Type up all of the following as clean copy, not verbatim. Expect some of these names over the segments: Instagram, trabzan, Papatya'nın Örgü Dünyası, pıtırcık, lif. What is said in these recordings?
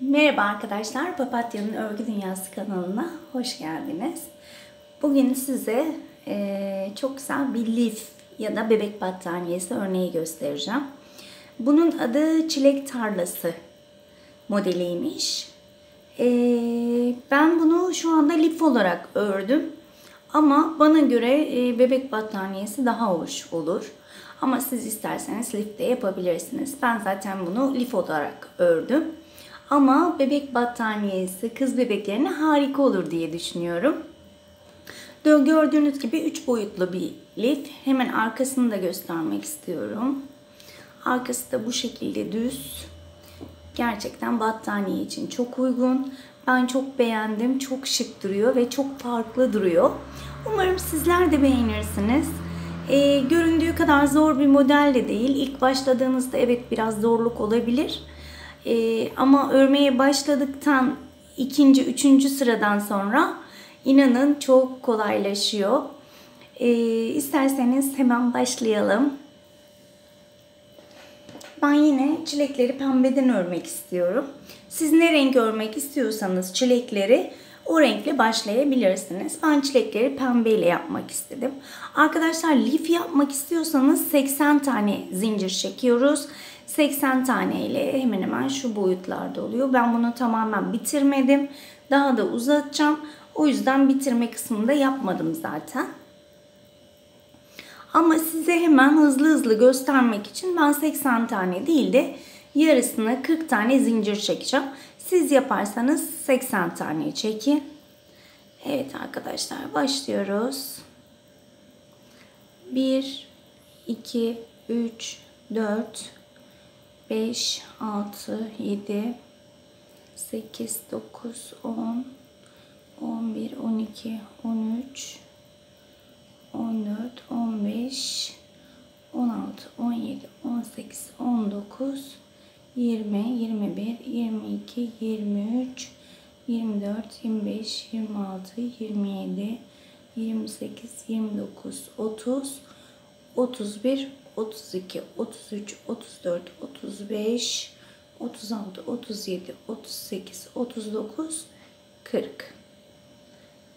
Merhaba arkadaşlar, Papatya'nın Örgü Dünyası kanalına hoş geldiniz. Bugün size çok güzel bir lif ya da bebek battaniyesi örneği göstereceğim. Bunun adı çilek tarlası modeliymiş. Ben bunu şu anda lif olarak ördüm. Ama bana göre bebek battaniyesi daha hoş olur. Ama siz isterseniz lif de yapabilirsiniz. Ben zaten bunu lif olarak ördüm. Ama bebek battaniyesi kız bebeklerine harika olur diye düşünüyorum. Gördüğünüz gibi 3 boyutlu bir lif. Hemen arkasını da göstermek istiyorum. Arkası da bu şekilde düz. Gerçekten battaniye için çok uygun. Ben çok beğendim. Çok şık duruyor ve çok farklı duruyor. Umarım sizler de beğenirsiniz. Göründüğü kadar zor bir model de değil. İlk başladığınızda evet biraz zorluk olabilir. Ama örmeye başladıktan 2. 3. sıradan sonra inanın çok kolaylaşıyor. İsterseniz hemen başlayalım. Ben yine çilekleri pembeden örmek istiyorum. Siz ne renk örmek istiyorsanız çilekleri o renkle başlayabilirsiniz. Ben çilekleri pembeyle yapmak istedim. Arkadaşlar lif yapmak istiyorsanız 80 tane zincir çekiyoruz. 80 tane ile hemen hemen şu boyutlarda oluyor. Ben bunu tamamen bitirmedim. Daha da uzatacağım. O yüzden bitirme kısmını da yapmadım zaten. Ama size hemen hızlı göstermek için ben 80 tane değil de yarısına 40 tane zincir çekeceğim. Siz yaparsanız 80 tane çekin. Evet arkadaşlar, başlıyoruz. 1, 2, 3, 4, 5, 6, 7, 8, 9, 10, 11, 12, 13, 14, 15, 16, 17, 18, 19, 20, 21, 22, 23, 24, 25, 26, 27, 28, 29, 30, 31, 32, 33, 34, 35, 36, 37, 38, 39, 40.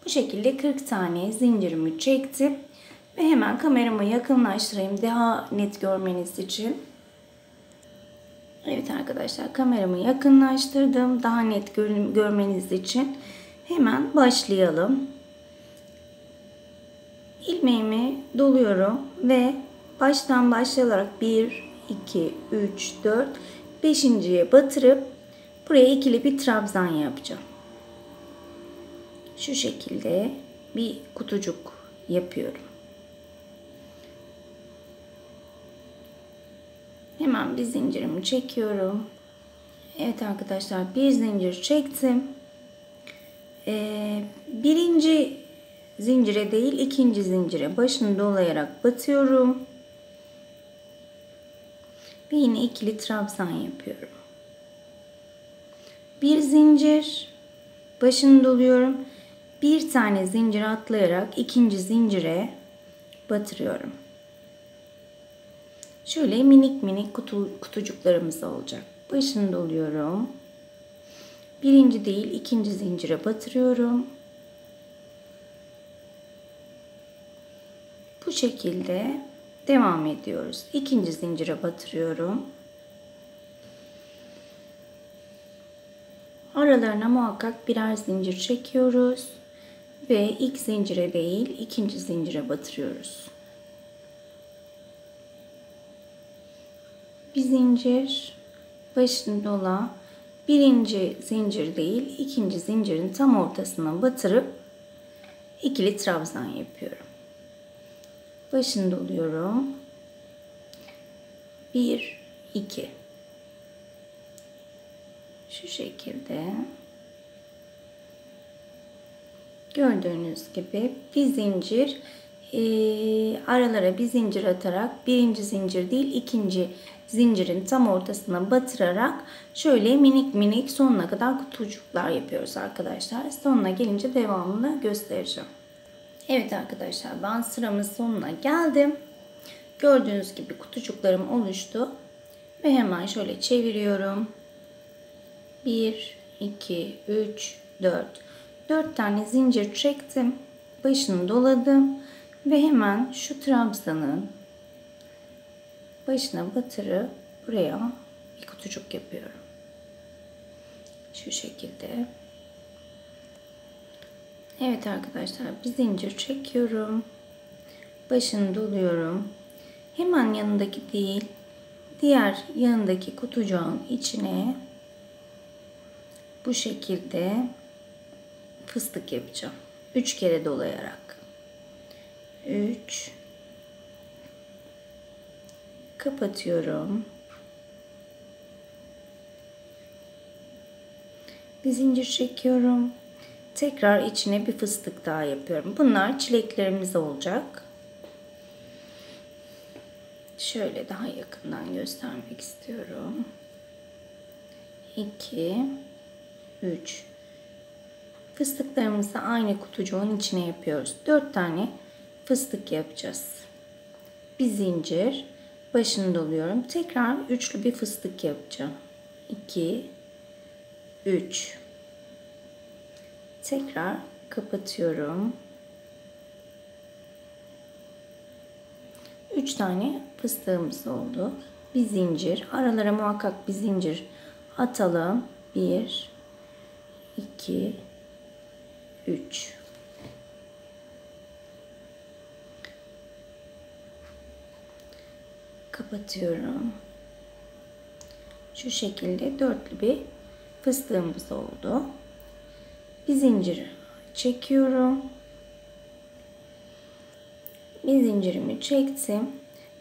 Bu şekilde 40 tane zincirimi çektim. Ve hemen kamerama yakınlaştırayım daha net görmeniz için. Evet arkadaşlar, kameramı yakınlaştırdım daha net görmeniz için. Hemen başlayalım. İlmeğimi doluyorum ve baştan başlayarak 1, 2, 3, 4, 5.'ye batırıp buraya ikili bir trabzan yapacağım. Şu şekilde bir kutucuk yapıyorum. Hemen bir zincirimi çekiyorum. Evet arkadaşlar, bir zincir çektim. Birinci zincire değil, ikinci zincire başını dolayarak batıyorum. Ve yine ikili trabzan yapıyorum. Bir zincir, başını doluyorum. Bir tane zincir atlayarak ikinci zincire batırıyorum. Şöyle minik minik kutucuklarımız olacak. Başını doluyorum. Birinci değil, ikinci zincire batırıyorum. Bu şekilde devam ediyoruz. İkinci zincire batırıyorum. Aralarına muhakkak birer zincir çekiyoruz. Ve ilk zincire değil, ikinci zincire batırıyoruz. Bir zincir, başını dola, birinci zincir değil, ikinci zincirin tam ortasına batırıp ikili trabzan yapıyorum. Başını doluyorum. 1, 2. Şu şekilde. Gördüğünüz gibi bir zincir, aralara bir zincir atarak birinci zincir değil, ikinci zincirin tam ortasına batırarak şöyle minik minik sonuna kadar kutucuklar yapıyoruz arkadaşlar. Sonuna gelince devamını göstereceğim. Evet arkadaşlar, ben sıramın sonuna geldim. Gördüğünüz gibi kutucuklarım oluştu. Ve hemen şöyle çeviriyorum. 1, 2, 3, 4. 4 tane zincir çektim. Başını doladım. Ve hemen şu trabzanın başına batırıp buraya bir kutucuk yapıyorum. Şu şekilde. Evet arkadaşlar, bir zincir çekiyorum. Başını doluyorum. Hemen yanındaki değil, diğer yanındaki kutucuğun içine bu şekilde fıstık yapacağım. 3 kere dolayarak. 3 kapatıyorum. Bir zincir çekiyorum. Tekrar içine bir fıstık daha yapıyorum. Bunlar çileklerimiz olacak. Şöyle daha yakından göstermek istiyorum. 2 3 Fıstıklarımızı aynı kutucuğun içine yapıyoruz. 4 tane fıstık yapacağız. Bir zincir, başını doluyorum. Tekrar üçlü bir fıstık yapacağım. 2 3 Tekrar kapatıyorum. 3 tane fıstığımız oldu. Bir zincir. Aralara muhakkak bir zincir atalım. 1, 2, 3. Kapatıyorum. Şu şekilde dörtlü bir fıstığımız oldu. Bir zinciri çekiyorum. Bir zincirimi çektim.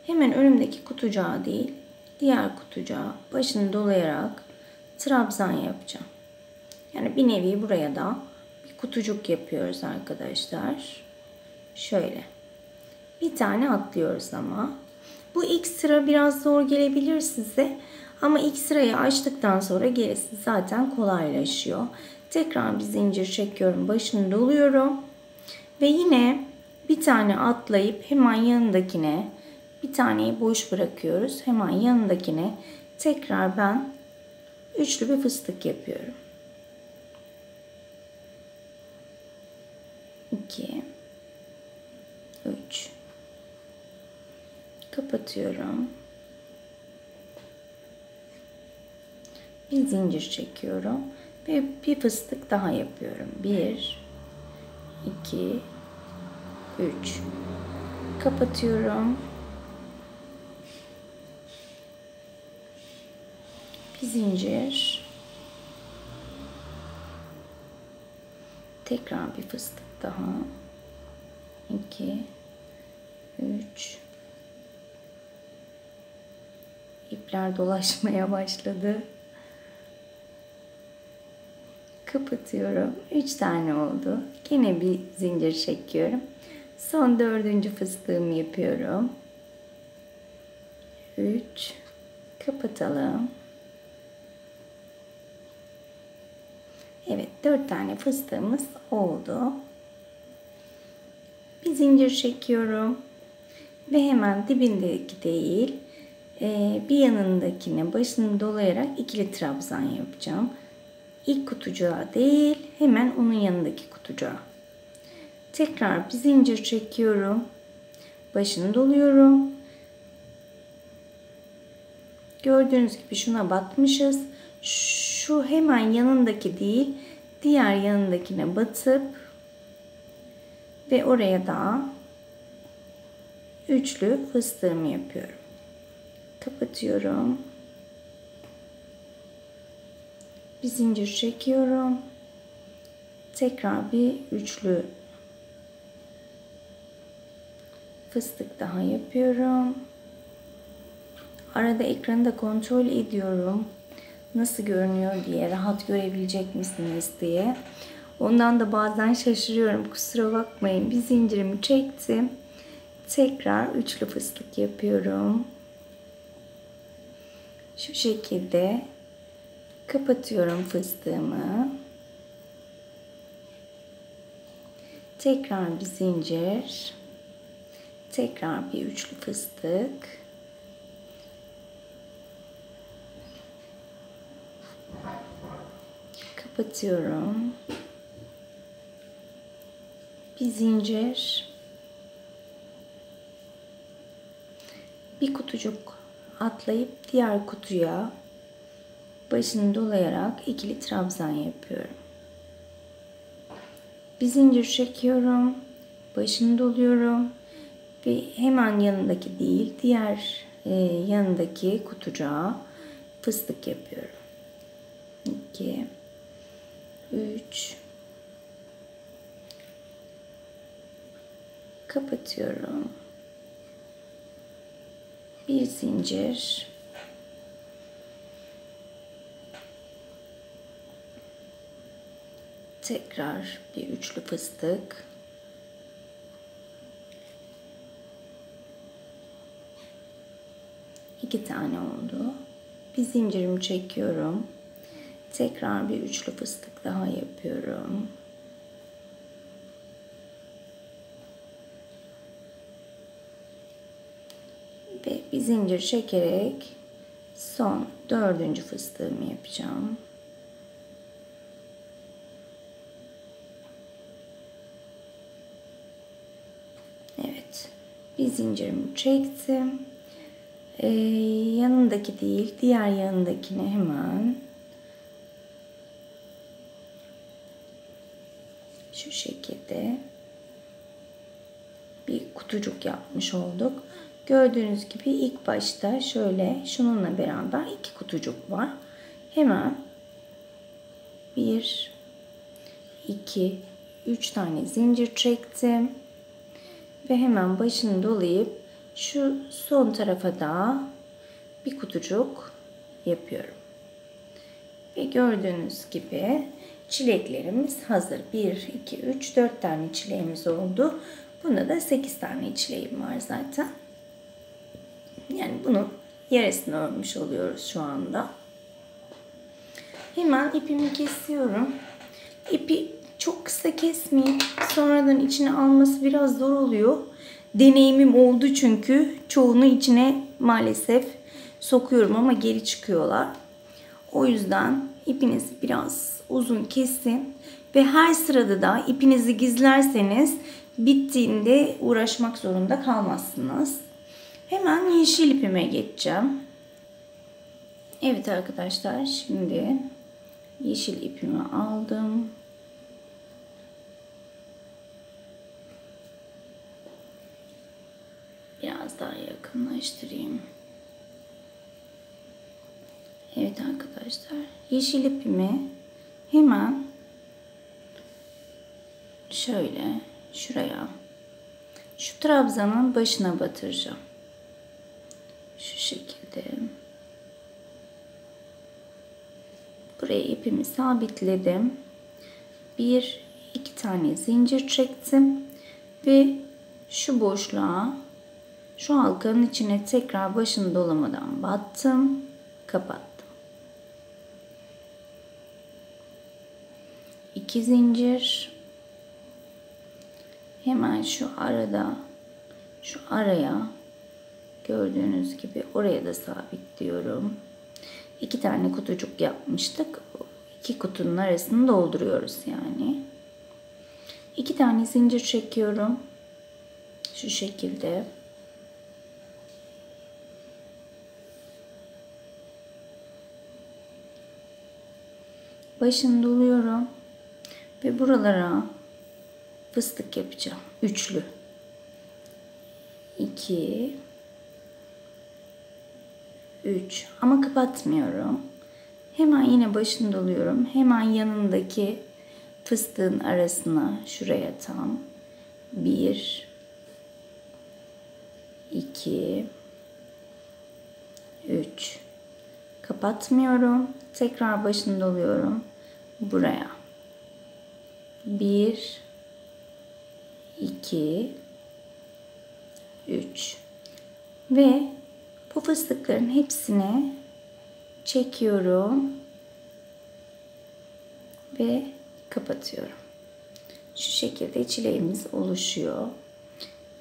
Hemen önümdeki kutucuğa değil, diğer kutucuğa başını dolayarak trabzan yapacağım. Yani bir nevi buraya da bir kutucuk yapıyoruz arkadaşlar. Şöyle. Bir tane atlıyoruz ama. Bu ilk sıra biraz zor gelebilir size. Ama ilk sırayı açtıktan sonra gerisi zaten kolaylaşıyor. Tekrar bir zincir çekiyorum. Başını doluyorum. Ve yine bir tane atlayıp hemen yanındakine, bir taneyi boş bırakıyoruz. Hemen yanındakine tekrar ben üçlü bir fıstık yapıyorum. 2 3 Kapatıyorum. Bir zincir çekiyorum. Ve bir fıstık daha yapıyorum. 1 2 3 Kapatıyorum. Bir zincir. Tekrar bir fıstık daha. 2 3 İpler dolaşmaya başladı. Kapatıyorum. 3 tane oldu. Yine bir zincir çekiyorum. Son 4. fıstığımı yapıyorum. 3 Kapatalım. Evet, 4 tane fıstığımız oldu. Bir zincir çekiyorum. Ve hemen dibindeki değil, bir yanındakine başını dolayarak ikili trabzan yapacağım. İlk kutucuğa değil, hemen onun yanındaki kutucuğa. Tekrar bir zincir çekiyorum. Başını doluyorum. Gördüğünüz gibi şuna batmışız. Şu hemen yanındaki değil, diğer yanındakine batıp ve oraya da üçlü fıstığımı yapıyorum. Kapatıyorum. Bir zincir çekiyorum. Tekrar bir üçlü fıstık daha yapıyorum. Arada ekranı da kontrol ediyorum. Nasıl görünüyor diye, rahat görebilecek misiniz diye. Ondan da bazen şaşırıyorum. Kusura bakmayın. Bir zincirimi çektim. Tekrar üçlü fıstık yapıyorum. Şu şekilde kapatıyorum fıstığımı. Tekrar bir zincir. Tekrar bir üçlü fıstık. kapatıyorum. Bir zincir, bir kutucuk atlayıp diğer kutuya başını dolayarak ikili trabzan yapıyorum. Bir zincir çekiyorum, başını doluyorum ve hemen yanındaki değil, diğer yanındaki kutucuğa fıstık yapıyorum. 2 3 kapatıyorum. Bir zincir, tekrar bir üçlü fıstık, iki tane oldu. Bir zincirimi çekiyorum, tekrar bir üçlü fıstık daha yapıyorum. Ve bir zincir çekerek son dördüncü fıstığımı yapacağım. Evet, bir zincirimi çektim. Yanındaki değil, diğer yanındakine hemen şu şekilde bir kutucuk yapmış olduk. Gördüğünüz gibi ilk başta şöyle şununla beraber iki kutucuk var. Hemen 1, 2, 3 tane zincir çektim. Ve hemen başını dolayıp şu son tarafa da bir kutucuk yapıyorum. Ve gördüğünüz gibi çileklerimiz hazır. 1, 2, 3, 4 tane çileğimiz oldu. Bunda da 8 tane çileğim var zaten. Yani bunun yarısını örmüş oluyoruz şu anda. Hemen ipimi kesiyorum. İpi çok kısa kesmeyin. Sonradan içine alması biraz zor oluyor. Deneyimim oldu çünkü çoğunu içine maalesef sokuyorum ama geri çıkıyorlar. O yüzden ipiniz biraz uzun kesin ve her sırada da ipinizi gizlerseniz bittiğinde uğraşmak zorunda kalmazsınız. Hemen yeşil ipime geçeceğim. Evet arkadaşlar, şimdi yeşil ipimi aldım. Biraz daha yakınlaştırayım. Evet arkadaşlar, yeşil ipimi hemen şöyle şuraya, şu trabzanın başına batıracağım. Şu şekilde. Buraya ipimi sabitledim. 1-2 tane zincir çektim ve şu boşluğa, şu halkanın içine tekrar başını dolamadan battım, kapattım. 2 zincir. Hemen şu arada, şu araya, gördüğünüz gibi oraya da sabitliyorum. 2 tane kutucuk yapmıştık. 2 kutunun arasını dolduruyoruz yani. 2 tane zincir çekiyorum. Şu şekilde. Başını doluyorum ve buralara fıstık yapacağım. Üçlü. 2 3 ama kapatmıyorum. Hemen yine başını doluyorum. Hemen yanındaki fıstığın arasına, şuraya tam 1 2 3 kapatmıyorum. Tekrar başını doluyorum. Buraya 1 2 3 ve bu fıstıkların hepsine çekiyorum ve kapatıyorum. Şu şekilde çileğimiz oluşuyor.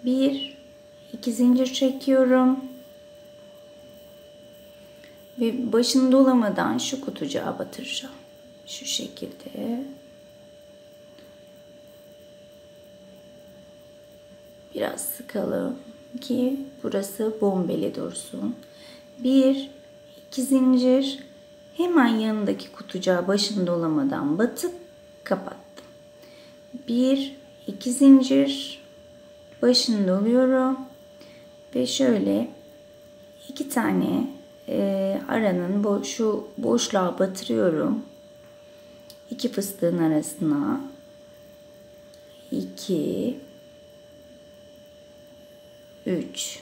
1-2 zincir çekiyorum. Ve başını dolamadan şu kutucuğa batıracağım. şu şekilde biraz sıkalım ki burası bombeli dursun. 1-2 zincir, hemen yanındaki kutucuğa başını dolamadan batıp kapattım. 1-2 zincir, başını doluyorum ve şöyle 2 tane aranın şu boşluğa batırıyorum. 2 fıstığın arasına 2 3,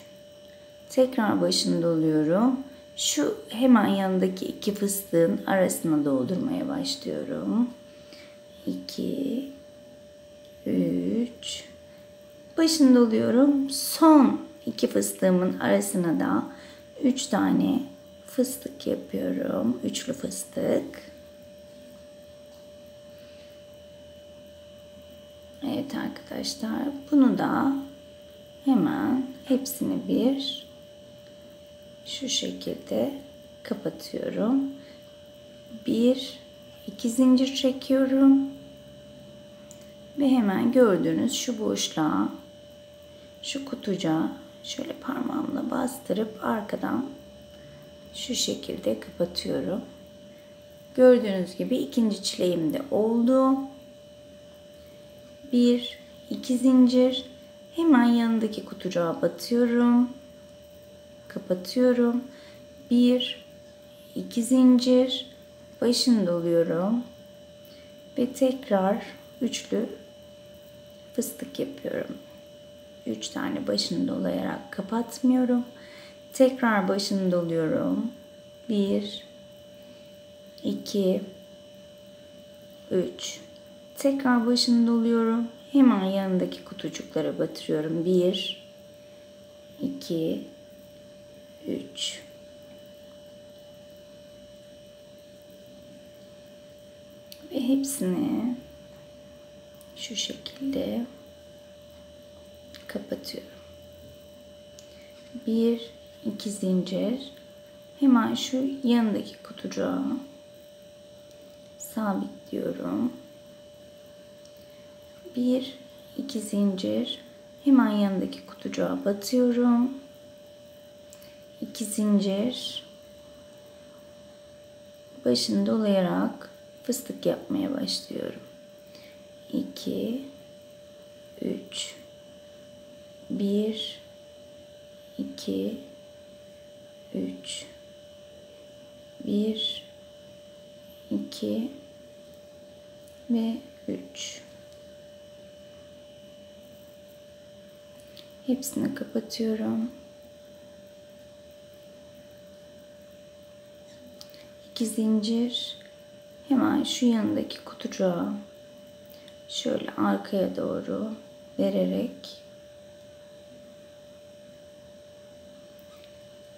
tekrar başını doluyorum. Şu hemen yanındaki 2 fıstığın arasına doldurmaya başlıyorum. 2 3, başını doluyorum. Son 2 fıstığımın arasına da 3 tane fıstık yapıyorum. Üçlü fıstık. Evet arkadaşlar, bunu da hemen hepsini bir şu şekilde kapatıyorum. 1-2 zincir çekiyorum ve hemen gördüğünüz şu boşluğa, şu kutucuğa şöyle parmağımla bastırıp arkadan şu şekilde kapatıyorum. Gördüğünüz gibi ikinci çileğim de oldu. 1-2 zincir, hemen yanındaki kutucuğa batıyorum, kapatıyorum. 1-2 zincir, başını doluyorum ve tekrar üçlü fıstık yapıyorum. 3 tane başını dolayarak kapatmıyorum. Tekrar başını doluyorum. 1 2 3, tekrar başını doluyorum. Hemen yanındaki kutucuklara batırıyorum. 1 2 3. Ve hepsini şu şekilde kapatıyorum. 1-2 zincir, hemen şu yanındaki kutucuğa sabitliyorum. 1-2 zincir, hemen yanındaki kutucuğa batıyorum. 2 zincir, başını dolayarak fıstık yapmaya başlıyorum. 2 3, 1 2 3, 1 2 ve 3. Hepsini kapatıyorum. 2 zincir, hemen şu yanındaki kutucuğa şöyle arkaya doğru vererek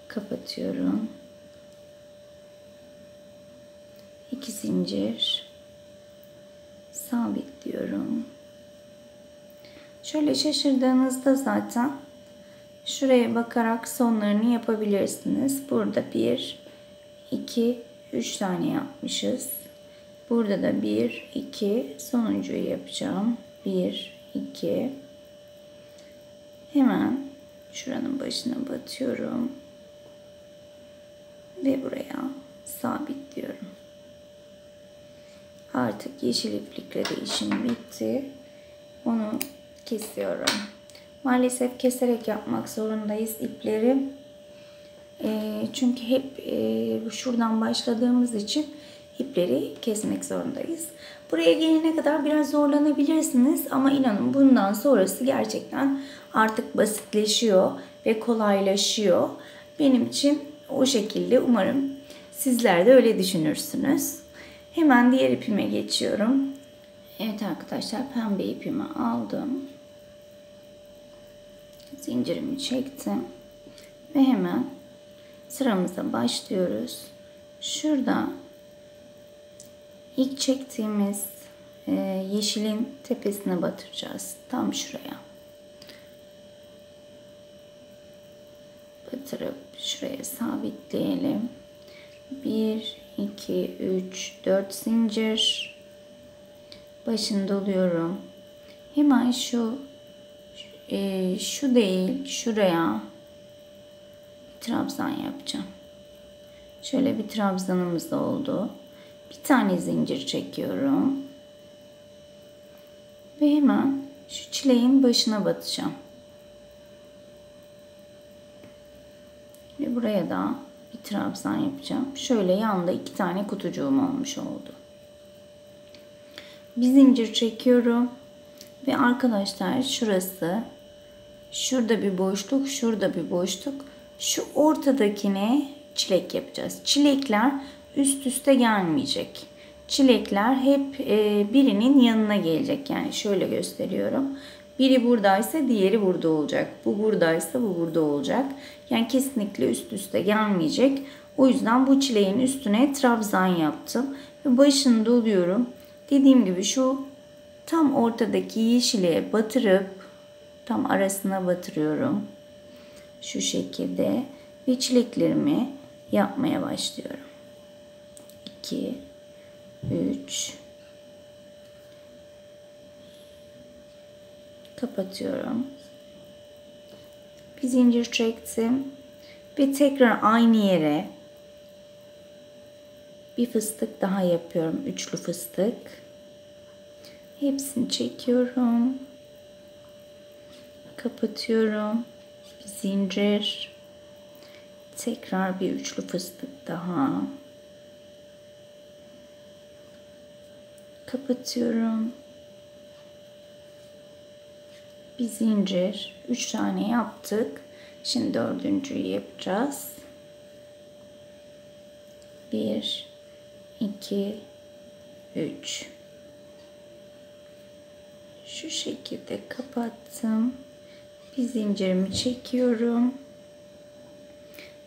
kapatıyorum. 2 zincir, sabitliyorum. Şöyle şaşırdığınızda zaten şuraya bakarak sonlarını yapabilirsiniz. Burada 1 2 3 tane yapmışız. Burada da 1 2, sonuncuyu yapacağım. 1 2, hemen şuranın başına batıyorum ve buraya sabitliyorum. Artık yeşil iplikle de işim bitti. Onu kesiyorum. Maalesef keserek yapmak zorundayız ipleri. Çünkü hep şuradan başladığımız için ipleri kesmek zorundayız. Buraya gelene kadar biraz zorlanabilirsiniz ama inanın bundan sonrası gerçekten artık basitleşiyor ve kolaylaşıyor. Benim için o şekilde, umarım sizler de öyle düşünürsünüz. Hemen diğer ipime geçiyorum. Evet arkadaşlar, pembe ipimi aldım. Zincirimi çektim. Ve hemen sıramıza başlıyoruz. Şurada ilk çektiğimiz yeşilin tepesine batıracağız. Tam şuraya. Batırıp şuraya sabitleyelim. 1 2, 3, 4 zincir. Başını doluyorum. Hemen şu değil, şuraya bir trabzan yapacağım. Şöyle bir trabzanımız da oldu. Bir tane zincir çekiyorum. Ve hemen şu çileğin başına batacağım. Ve buraya da bir trabzan yapacağım. Şöyle yanda iki tane kutucuğum olmuş oldu. Bir zincir çekiyorum. Ve arkadaşlar şurası, şurada bir boşluk, şurada bir boşluk. Şu ortadakine çilek yapacağız. Çilekler üst üste gelmeyecek. Çilekler hep birinin yanına gelecek. Yani şöyle gösteriyorum. Biri buradaysa diğeri burada olacak. Bu buradaysa bu burada olacak. Yani kesinlikle üst üste gelmeyecek. O yüzden bu çileğin üstüne trabzan yaptım. Ve başını doluyorum. Dediğim gibi şu tam ortadaki yeşile batırıp tam arasına batırıyorum. Şu şekilde ve çileklerimi yapmaya başlıyorum. 2, 3, kapatıyorum. Bir zincir çektim ve tekrar aynı yere bir fıstık daha yapıyorum. Üçlü fıstık. Hepsini çekiyorum. Kapatıyorum. Bir zincir. Tekrar bir üçlü fıstık daha. Kapatıyorum. Bir zincir. 3 tane yaptık. Şimdi dördüncüyü yapacağız. 1, 2, 3. Şu şekilde kapattım. Bir zincirimi çekiyorum.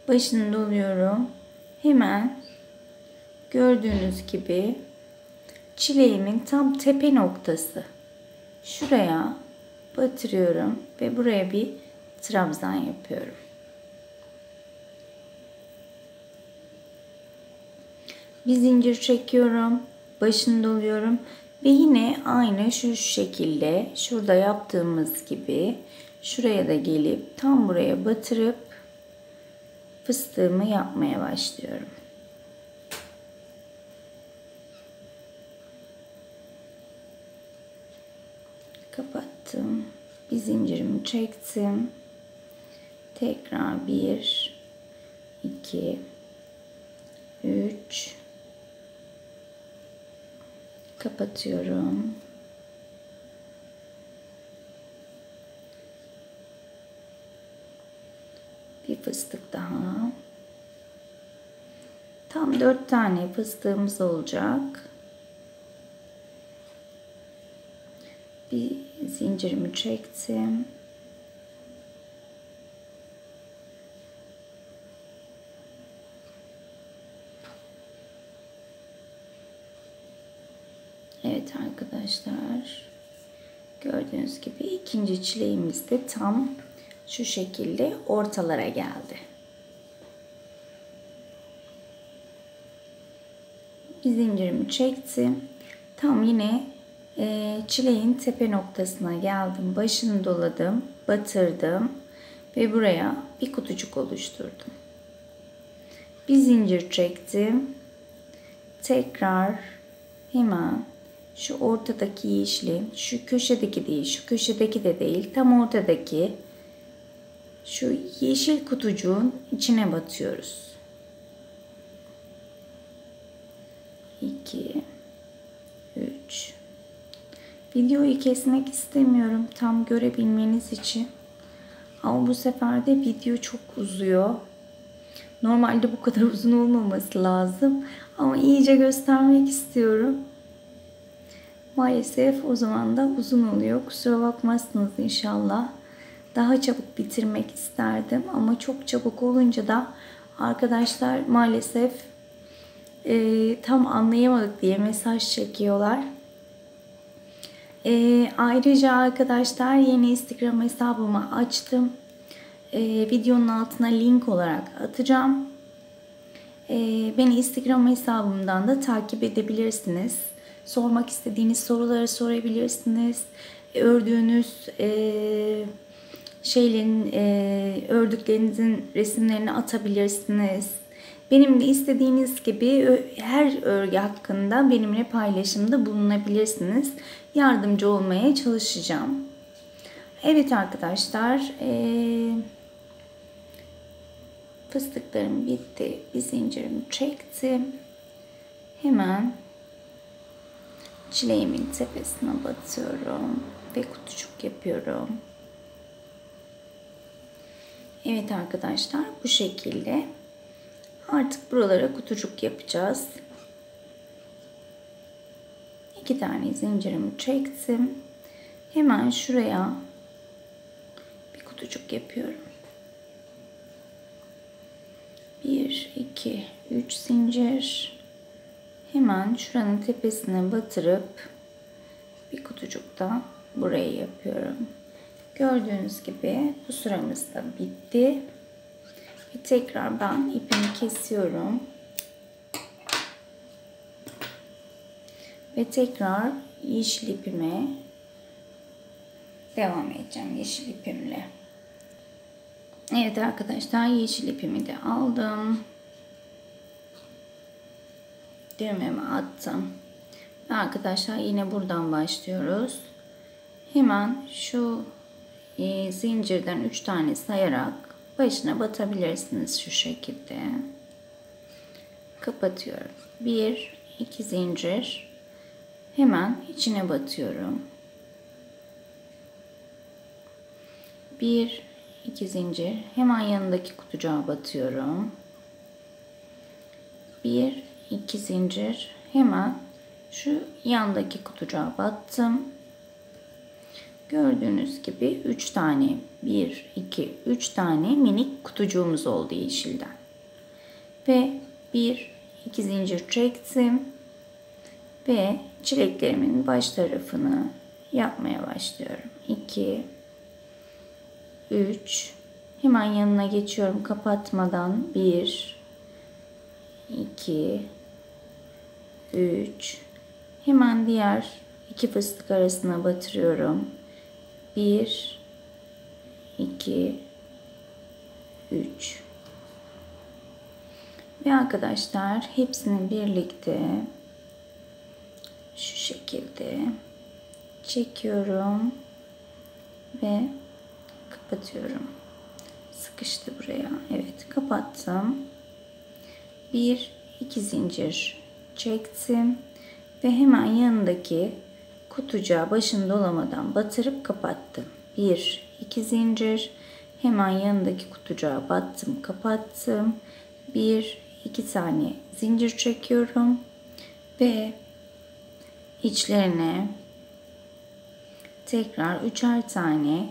Başını doluyorum. Hemen gördüğünüz gibi çileğimin tam tepe noktası. Şuraya batırıyorum ve buraya bir trabzan yapıyorum. Bir zincir çekiyorum. Başını doluyorum. Ve yine aynı şu şekilde şurada yaptığımız gibi şuraya da gelip tam buraya batırıp fıstığımı yapmaya başlıyorum. Kapattım. Bir zincirimi çektim. Tekrar 1, 2, 3, kapatıyorum. Bir fıstık daha. Tam 4 tane fıstığımız olacak. Bir zincirimi çektim. Evet arkadaşlar, gördüğünüz gibi ikinci çileğimiz de tam şu şekilde ortalara geldi. Bir zincirimi çektim. Tam yine çileğin tepe noktasına geldim. Başını doladım, batırdım ve buraya bir kutucuk oluşturdum. Bir zincir çektim. Tekrar hemen şu ortadaki yeşilin, şu köşedeki değil, şu köşedeki de değil, tam ortadaki şu yeşil kutucuğun içine batıyoruz. 2, 3. Videoyu kesmek istemiyorum tam görebilmeniz için. Ama bu sefer de video çok uzuyor. Normalde bu kadar uzun olmaması lazım. Ama iyice göstermek istiyorum. Maalesef o zaman da uzun oluyor. Kusura bakmazsınız inşallah. Daha çabuk bitirmek isterdim ama çok çabuk olunca da arkadaşlar maalesef tam anlayamadık diye mesaj çekiyorlar. Ayrıca arkadaşlar yeni Instagram hesabımı açtım. Videonun altına link olarak atacağım. Beni Instagram hesabımdan da takip edebilirsiniz. Sormak istediğiniz soruları sorabilirsiniz. Ördüğünüz şeylerin, ördüklerinizin resimlerini atabilirsiniz. Benimle istediğiniz gibi her örgü hakkında benimle paylaşımda bulunabilirsiniz. Yardımcı olmaya çalışacağım. Evet arkadaşlar, fıstıklarım bitti. Bir zincirimi çektim. Hemen çileğimin tepesine batıyorum ve kutucuk yapıyorum. Evet arkadaşlar, bu şekilde. Artık buralara kutucuk yapacağız. 2 tane zincirimi çektim. Hemen şuraya bir kutucuk yapıyorum. 1, 2, 3 zincir. Hemen şuranın tepesine batırıp bir kutucuk da buraya yapıyorum. Gördüğünüz gibi bu sıramız da bitti. Ve tekrar ben ipimi kesiyorum. Ve tekrar yeşil ipime devam edeceğim, yeşil ipimle. Evet arkadaşlar, yeşil ipimi de aldım. Düğmemi attım. Arkadaşlar yine buradan başlıyoruz. Hemen şu zincirden 3 tane sayarak başına batabilirsiniz şu şekilde. Kapatıyorum. 1, 2 zincir. Hemen içine batıyorum. 1, 2 zincir. Hemen yanındaki kutucuğa batıyorum. 1, 2 zincir. Hemen şu yandaki kutucuğa battım. Gördüğünüz gibi 3 tane, 1, 2, 3 tane minik kutucuğumuz oldu yeşilden. Ve 1, 2 zincir çektim. Ve çileklerimin baş tarafını yapmaya başlıyorum. 2, 3, hemen yanına geçiyorum kapatmadan. 1, 2, 3, hemen diğer 2 fıstık arasına batırıyorum. 1, 2, 3 ve arkadaşlar hepsini birlikte şu şekilde çekiyorum ve kapatıyorum. Sıkıştı buraya. Evet, kapattım. 1, 2 zincir çektim ve hemen yanındaki kutucuğa başını dolamadan batırıp kapattım. 1, 2 zincir. Hemen yanındaki kutucuğa battım, kapattım. 1, 2 tane zincir çekiyorum. Ve içlerine tekrar 3'er tane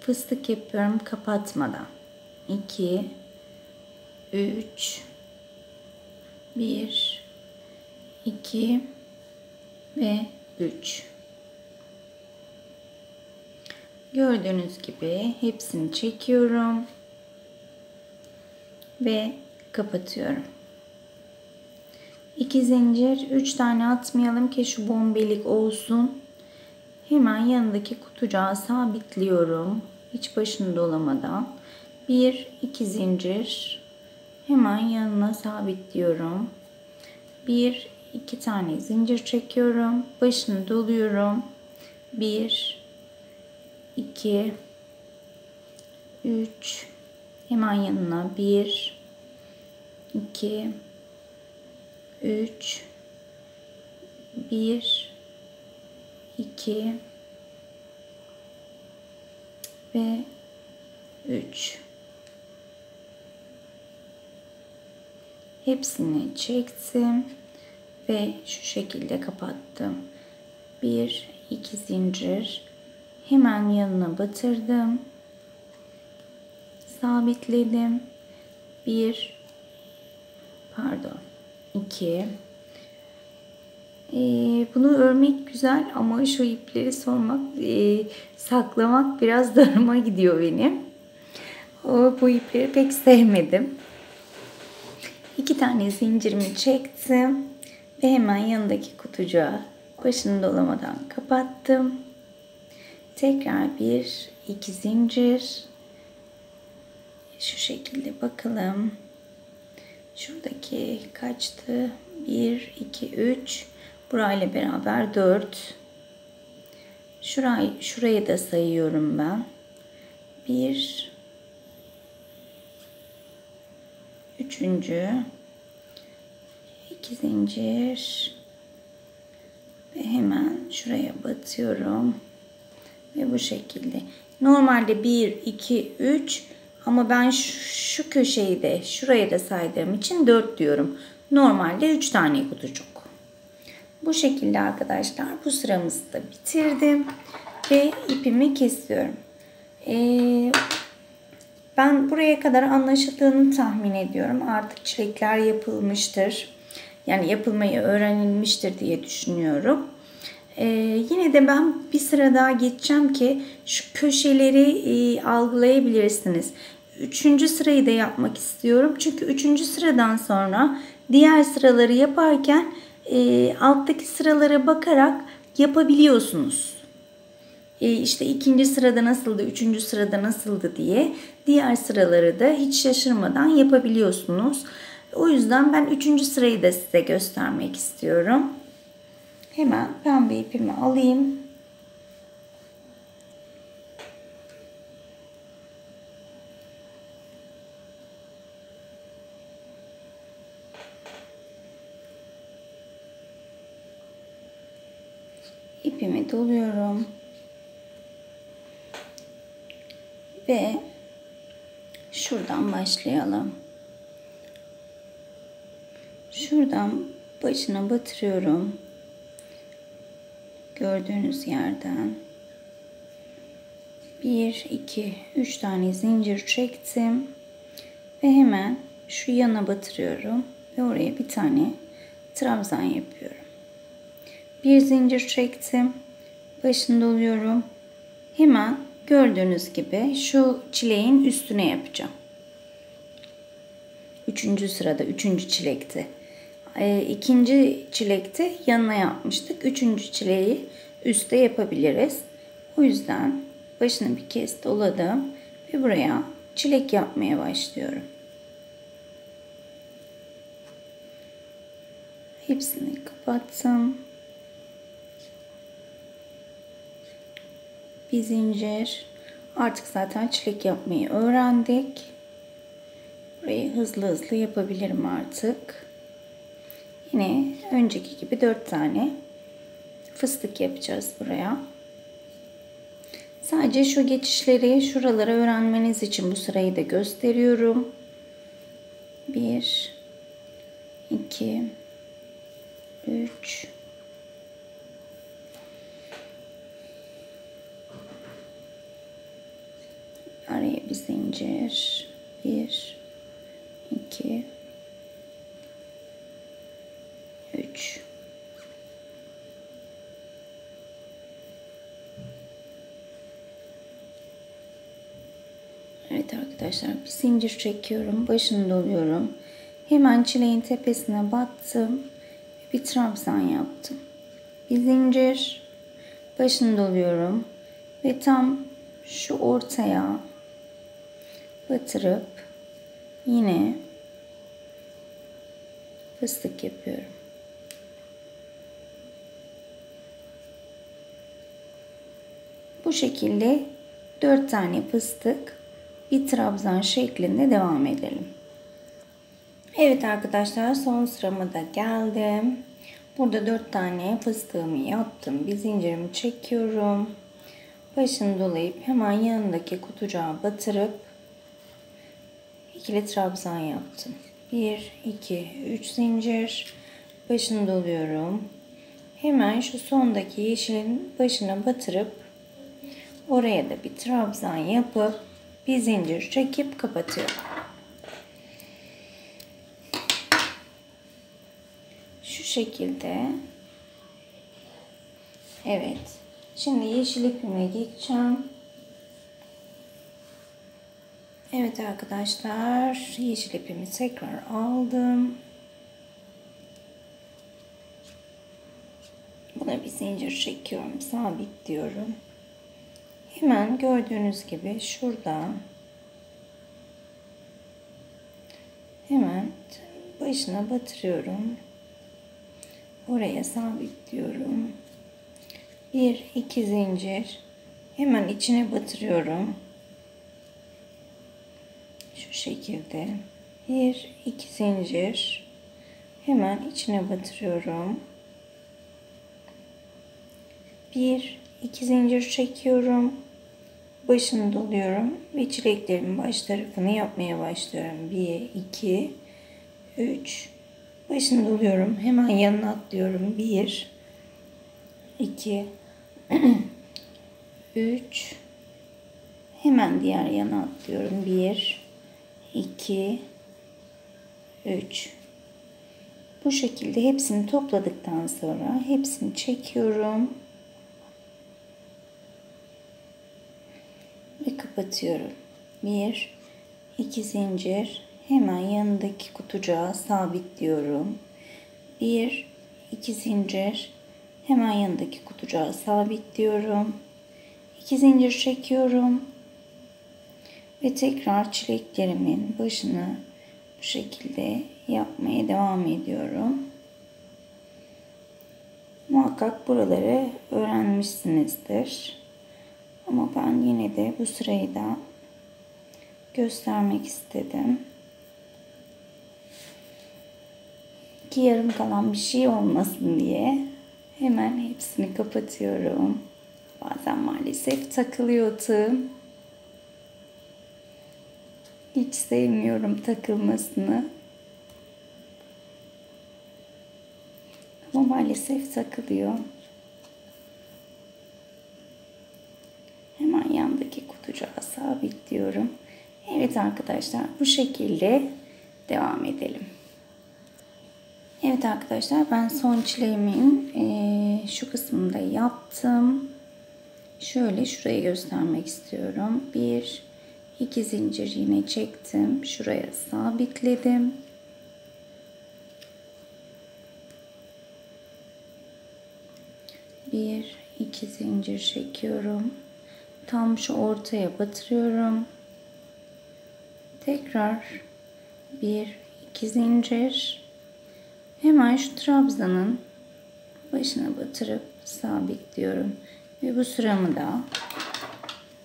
fıstık yapıyorum kapatmadan. 2, 3, 1, 2 ve 3. Gördüğünüz gibi hepsini çekiyorum ve kapatıyorum. 2 zincir, 3 tane atmayalım ki şu bombelik olsun. Hemen yanındaki kutucuğa sabitliyorum. Hiç başını dolamadan. 1, 2 zincir. Hemen yanına sabitliyorum. 1, 2 tane zincir çekiyorum. Başını doluyorum. 1, 2, 3, hemen yanına 1, 2, 3, 1, 2 ve 3. Hepsini çektim ve şu şekilde kapattım. 1, 2 zincir. Hemen yanına batırdım. Sabitledim. 2. Bunu örmek güzel ama şu ipleri saklamak biraz darıma gidiyor benim. Bu ipleri pek sevmedim. 2 tane zincirimi çektim ve hemen yanındaki kutucuğa başını dolamadan kapattım. Tekrar 1-2 zincir. Şu şekilde bakalım. Şuradaki kaçtı? 1-2-3. Burayla beraber 4. Şurayı da sayıyorum ben. 1 3. 2 zincir. Ve hemen şuraya batıyorum. Ve bu şekilde. Normalde 1, 2, 3 ama ben şu köşeyi de şuraya da saydığım için 4 diyorum. Normalde 3 tane kutucuk. Bu şekilde arkadaşlar bu sıramızı da bitirdim. Ve ipimi kesiyorum. Ben buraya kadar anlaşıldığını tahmin ediyorum. Artık çilekler yapılmıştır. Yani yapılmayı öğrenilmiştir diye düşünüyorum. Yine de ben bir sıra daha geçeceğim ki şu köşeleri algılayabilirsiniz. 3. sırayı da yapmak istiyorum. Çünkü 3. sıradan sonra diğer sıraları yaparken alttaki sıralara bakarak yapabiliyorsunuz. İşte 2. sırada nasıldı, 3. sırada nasıldı diye diğer sıraları da hiç şaşırmadan yapabiliyorsunuz. O yüzden ben 3. sırayı da size göstermek istiyorum. Hemen pembe ipimi alayım. İpimi doluyorum. Ve şuradan başlayalım. Şuradan başına batırıyorum. Gördüğünüz yerden 1, 2, 3 tane zincir çektim ve hemen şu yana batırıyorum ve oraya bir tane trabzan yapıyorum. 1 zincir çektim, başını doluyorum. Hemen gördüğünüz gibi şu çileğin üstüne yapacağım. 3. sırada 3. çilekti. 2. çilekte yanına yapmıştık. 3. çileği üstte yapabiliriz. O yüzden başını bir kez doladım ve buraya çilek yapmaya başlıyorum. Hepsini kapattım. Bir zincir. Artık zaten çilek yapmayı öğrendik. Burayı hızlı hızlı yapabilirim artık. Yine önceki gibi 4 tane fıstık yapacağız buraya. Sadece şu geçişleri, şuraları öğrenmeniz için bu sırayı da gösteriyorum. 1, 2, 3, 1 zincir, 1, 2, 3. Evet arkadaşlar, bir zincir çekiyorum, başını doluyorum. Hemen çileğin tepesine battım, bir trabzan yaptım. Bir zincir, başını doluyorum ve tam şu ortaya batırıp yine fıstık yapıyorum. Bu şekilde 4 tane fıstık, bir trabzan şeklinde devam edelim. Evet arkadaşlar, son sırama da geldim. Burada 4 tane fıstığımı yaptım. Bir zincirimi çekiyorum. Başını dolayıp hemen yanındaki kutucuğa batırıp ikili trabzan yaptım. 1, 2, 3 zincir. Başını doluyorum. Hemen şu sondaki yeşilin başına batırıp oraya da bir trabzan yapıp bir zincir çekip kapatıyorum. Şu şekilde. Evet. Şimdi yeşil ipime geçeceğim. Evet arkadaşlar, yeşil ipimi tekrar aldım. Buna bir zincir çekiyorum, sabitliyorum. Hemen gördüğünüz gibi şurada hemen başına batırıyorum. Oraya sabitliyorum. 1-2 zincir. Hemen içine batırıyorum. Şu şekilde. 1-2 zincir. Hemen içine batırıyorum. 1-2 zincir çekiyorum. Başını doluyorum. Ve çileklerimin baş tarafını yapmaya başlıyorum. 1-2-3. Başını doluyorum. Hemen yanına atlıyorum. 1-2-3. Hemen diğer yana atlıyorum. 1-2-3. Bu şekilde hepsini topladıktan sonra hepsini çekiyorum. Ve kapatıyorum. 1-2 zincir. Hemen yanındaki kutucuğa sabitliyorum. 1-2 zincir. Hemen yanındaki kutucuğa sabitliyorum. 2 zincir çekiyorum. Ve tekrar çileklerimin başını bu şekilde yapmaya devam ediyorum. Muhakkak buraları öğrenmişsinizdir. Ama ben yine de bu sırayı da göstermek istedim. Ki yarım kalan bir şey olmasın diye hemen hepsini kapatıyorum. Bazen maalesef takılıyor tığım. Hiç sevmiyorum takılmasını. Ama maalesef takılıyor. Hemen yandaki kutucuğa sabitliyorum. Evet arkadaşlar, bu şekilde devam edelim. Evet arkadaşlar, ben son çileğimin şu kısmında yaptım. Şöyle şurayı göstermek istiyorum. 1-2 zincir yine çektim. Şuraya sabitledim. Bir, iki zincir çekiyorum. Tam şu ortaya batırıyorum. Tekrar 1-2 zincir. Hemen şu trabzanın başına batırıp sabitliyorum. Ve bu sıramı da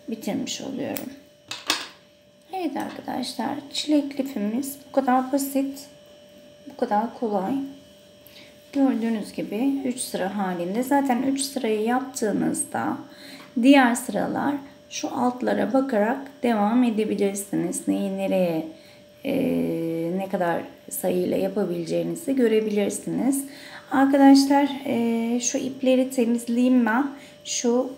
bitirmiş oluyorum. Evet arkadaşlar, çilek lifimiz bu kadar basit. Bu kadar kolay. Gördüğünüz gibi 3 sıra halinde. Zaten 3 sırayı yaptığınızda diğer sıralar şu altlara bakarak devam edebilirsiniz. Neyi nereye ne kadar sayıyla yapabileceğinizi görebilirsiniz. Arkadaşlar şu ipleri temizleyeyim ben. Şu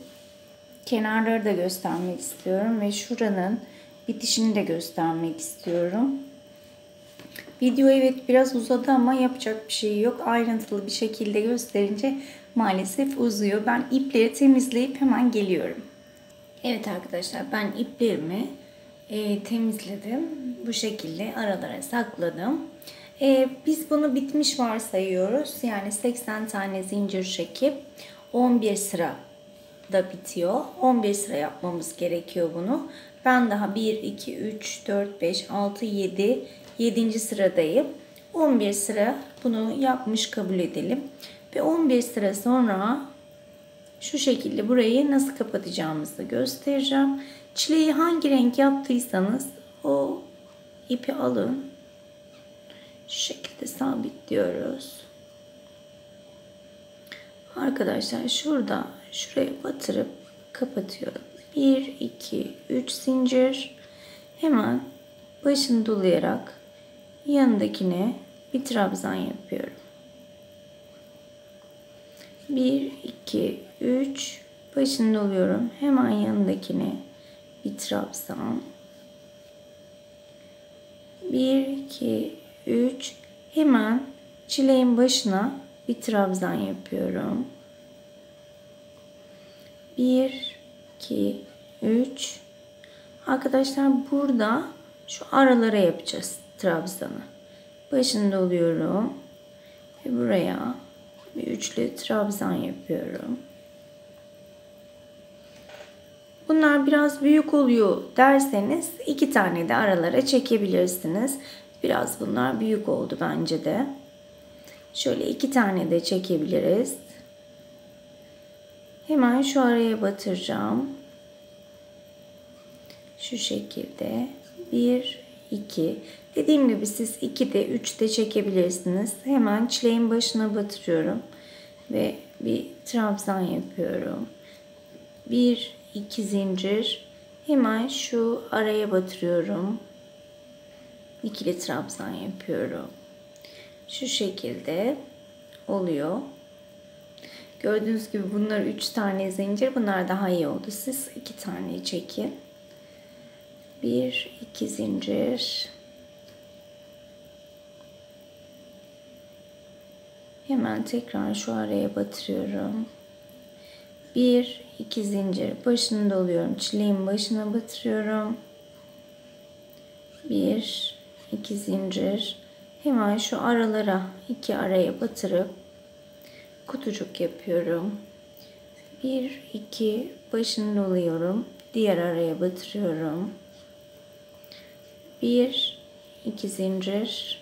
kenarları da göstermek istiyorum ve şuranın bitişini de göstermek istiyorum. Video evet biraz uzadı ama yapacak bir şey yok. Ayrıntılı bir şekilde gösterince maalesef uzuyor. Ben ipleri temizleyip hemen geliyorum. Evet arkadaşlar, ben iplerimi temizledim. Bu şekilde aralara sakladım. Biz bunu bitmiş varsayıyoruz. Yani 80 tane zincir çekip 11 sıra da bitiyor. 11 sıra yapmamız gerekiyor bunu. Ben daha 1, 2, 3, 4, 5, 6, 7. sıradayım. 11 sıra bunu yapmış kabul edelim. Ve 11 sıra sonra şu şekilde burayı nasıl kapatacağımızı göstereceğim. Çileği hangi renk yaptıysanız o ipi alın. Şu şekilde sabitliyoruz. Arkadaşlar şurada şuraya batırıp kapatıyorum. 1-2-3 zincir. Hemen başını dolayarak yanındakine bir trabzan yapıyorum. 1-2-3 başını doluyorum. Hemen yanındakine bir trabzan. 1-2-3 hemen çileğin başına bir trabzan yapıyorum. 1-2-3 arkadaşlar, burada şu aralara yapacağız trabzanı. Başını doluyorum ve buraya bir üçlü trabzan yapıyorum. Bunlar biraz büyük oluyor derseniz 2 tane de aralara çekebilirsiniz. Biraz bunlar büyük oldu bence de. Şöyle 2 tane de çekebiliriz. Hemen şu araya batıracağım. Şu şekilde 1, 2. Dediğim gibi siz 2 de 3 de çekebilirsiniz. Hemen çileğin başına batırıyorum ve bir trabzan yapıyorum. 1, 2 zincir. Hemen şu araya batırıyorum. İkili trabzan yapıyorum. Şu şekilde oluyor. Gördüğünüz gibi bunlar 3 tane zincir. Bunlar daha iyi oldu. Siz 2 tane çekin. 1, 2 zincir. Hemen tekrar şu araya batırıyorum. 1, 2 zincir. Başını doluyorum. Çileğin başına batırıyorum. 1, 2 zincir. Hemen şu aralara 2 araya batırıp kutucuk yapıyorum. 1, 2 başını doluyorum. Diğer araya batırıyorum. 1, 2 zincir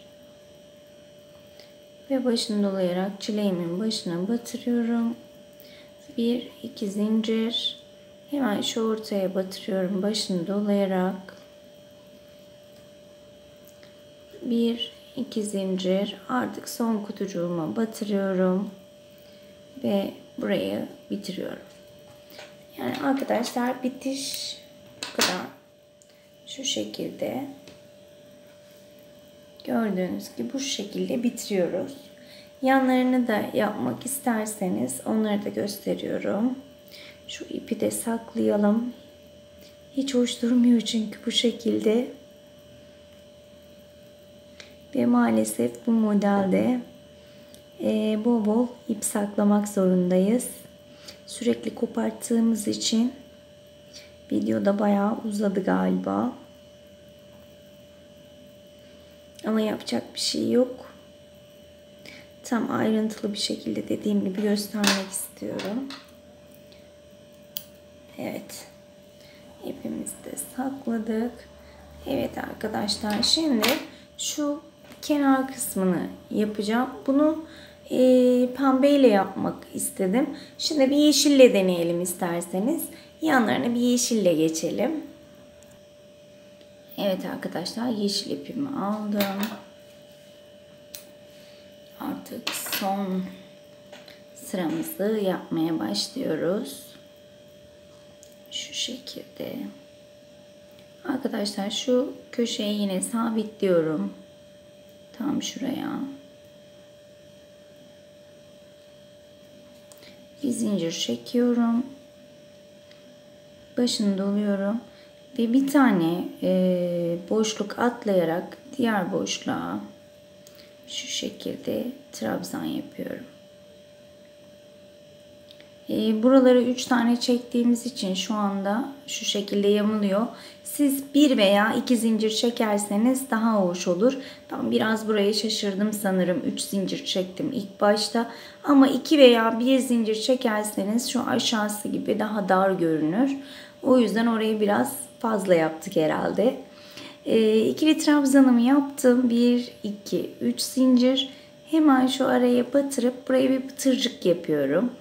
ve başını dolayarak çileğimin başına batırıyorum. 1, 2 zincir. Hemen şu ortaya batırıyorum başını dolayarak. 1, 2 zincir. Artık son kutucuğuma batırıyorum ve burayı bitiriyorum. Yani arkadaşlar bitiş bu kadar. Şu şekilde gördüğünüz gibi bu şekilde bitiriyoruz. Yanlarını da yapmak isterseniz onları da gösteriyorum. Şu ipi de saklayalım. Hiç hoş durmuyor çünkü bu şekilde. Ve maalesef bu modelde bol bol ip saklamak zorundayız. Sürekli koparttığımız için videoda bayağı uzadı galiba. Ama yapacak bir şey yok. Tam ayrıntılı bir şekilde dediğim gibi göstermek istiyorum. Evet. İpimizi de sakladık. Evet arkadaşlar şimdi şu kenar kısmını yapacağım. Bunu pembeyle yapmak istedim. Şimdi bir yeşille deneyelim isterseniz. Yanlarına bir yeşille geçelim. Evet arkadaşlar yeşil ipimi aldım. Artık son sıramızı yapmaya başlıyoruz. Şu şekilde. Arkadaşlar şu köşeyi yine sabitliyorum. Tam şuraya. Bir zincir çekiyorum. Başını doluyorum. Ve bir tane boşluk atlayarak diğer boşluğa şu şekilde trabzan yapıyorum. Buraları 3 tane çektiğimiz için şu anda şu şekilde yamuluyor. Siz 1 veya 2 zincir çekerseniz daha hoş olur. Ben biraz buraya şaşırdım sanırım. 3 zincir çektim ilk başta. Ama 2 veya 1 zincir çekerseniz şu aşağısı gibi daha dar görünür. O yüzden orayı biraz fazla yaptık herhalde. İkili trabzanımı yaptım. 1, 2, 3 zincir. Hemen şu araya batırıp buraya bir pıtırcık yapıyorum.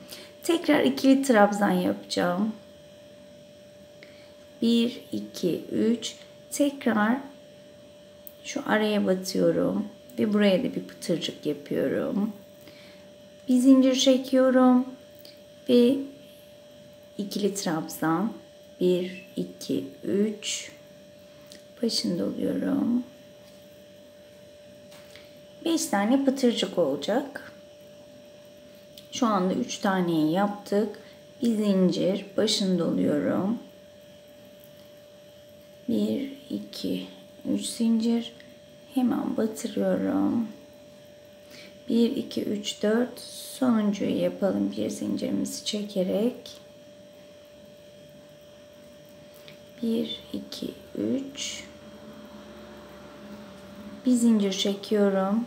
Tekrar ikili trabzan yapacağım. 1, 2, 3. Tekrar şu araya batıyorum. Ve buraya da bir pıtırcık yapıyorum. Bir zincir çekiyorum. Ve ikili trabzan. 1, 2, 3. Başını doluyorum. 5 tane pıtırcık olacak. Şu anda 3 taneyi yaptık. Bir zincir başını doluyorum. 1, 2, 3 zincir. Hemen batırıyorum. 1, 2, 3, 4. Sonuncuyu yapalım. Bir zincirimizi çekerek. 1, 2, 3. bir zincir çekiyorum.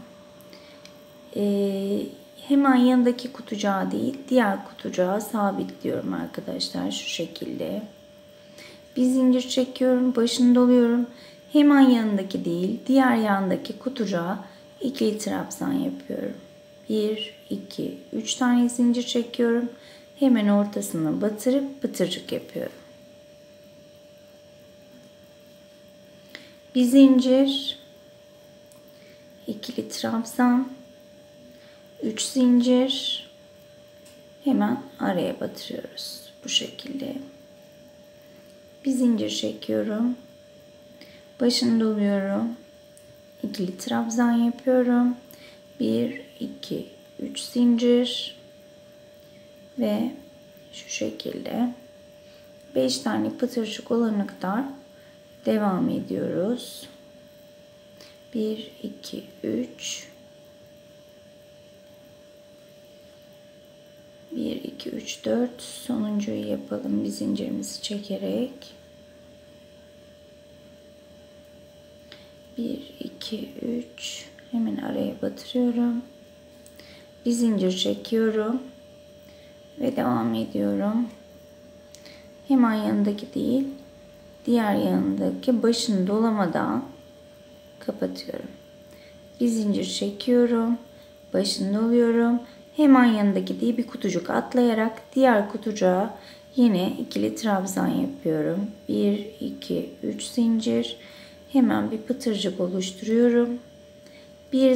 Hemen yanındaki kutucuğa değil, diğer kutucuğa sabitliyorum arkadaşlar, şu şekilde. Bir zincir çekiyorum, başını doluyorum. Hemen yanındaki değil, diğer yandaki kutucuğa ikili trabzan yapıyorum. 1, 2, 3 tane zincir çekiyorum. Hemen ortasına batırıp pıtırcık yapıyorum. Bir zincir, ikili trabzan, 3 zincir, hemen araya batırıyoruz bu şekilde. Bir zincir çekiyorum, başını doluyorum, ikili trabzan yapıyorum. 1, 2, 3 zincir ve şu şekilde 5 tane pıtırcık olana kadar devam ediyoruz. 1, 2, 3, 1, 2, 3, 4. Sonuncuyu yapalım. Bir zincirimizi çekerek. 1, 2, 3. Hemen araya batırıyorum. Bir zincir çekiyorum. Ve devam ediyorum. Hemen yanındaki değil, diğer yanındaki başını dolamadan kapatıyorum. Bir zincir çekiyorum. Başını doluyorum. Hemen yanındaki diye bir kutucuk atlayarak diğer kutucuğa yine ikili trabzan yapıyorum. 1, 2, 3 zincir. Hemen bir pıtırcık oluşturuyorum. Bir